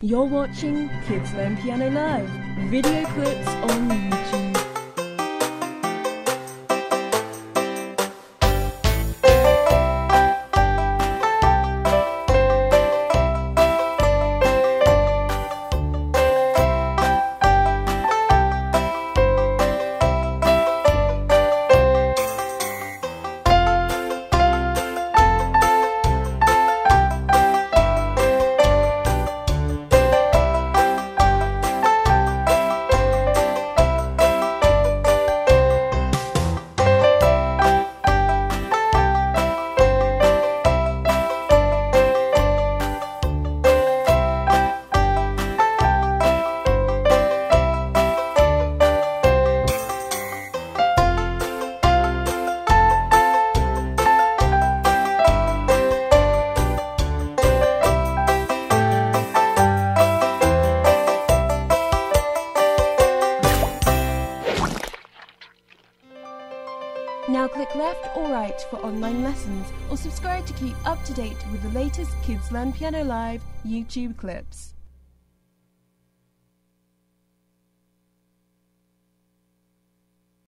You're watching Kids Learn Piano Live, video clips on YouTube. Now click left or right for online lessons, or subscribe to keep up to date with the latest Kids Learn Piano Live YouTube clips.